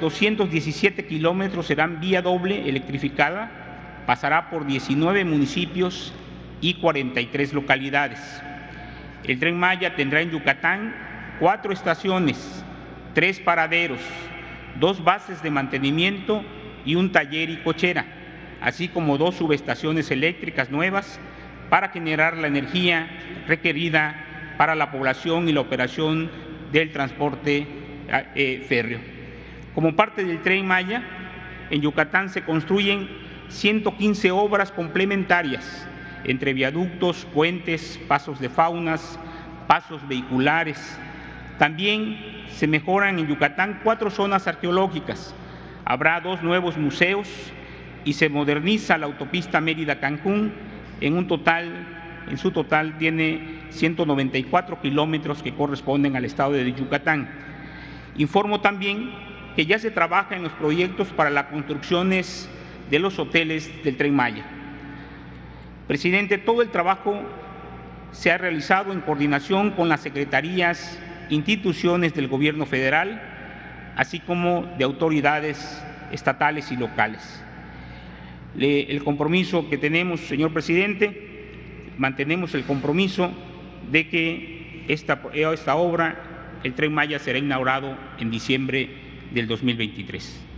217 kilómetros serán vía doble electrificada, pasará por 19 municipios y 43 localidades. El Tren Maya tendrá en Yucatán 4 estaciones, 3 paraderos, 2 bases de mantenimiento y un taller y cochera, así como 2 subestaciones eléctricas nuevas para generar la energía requerida para la población y la operación del transporte férreo. Como parte del Tren Maya, en Yucatán se construyen 115 obras complementarias, entre viaductos, puentes, pasos de faunas, pasos vehiculares. También se mejoran en Yucatán 4 zonas arqueológicas, habrá 2 nuevos museos y se moderniza la autopista Mérida-Cancún. En su total tiene 194 kilómetros que corresponden al estado de Yucatán. Informo también que ya se trabaja en los proyectos para las construcciones de los hoteles del Tren Maya. Presidente, todo el trabajo se ha realizado en coordinación con las secretarías, instituciones del Gobierno federal, así como de autoridades estatales y locales. El compromiso que tenemos, señor presidente, mantenemos el compromiso de que esta obra, el Tren Maya, será inaugurado en diciembre del 2023.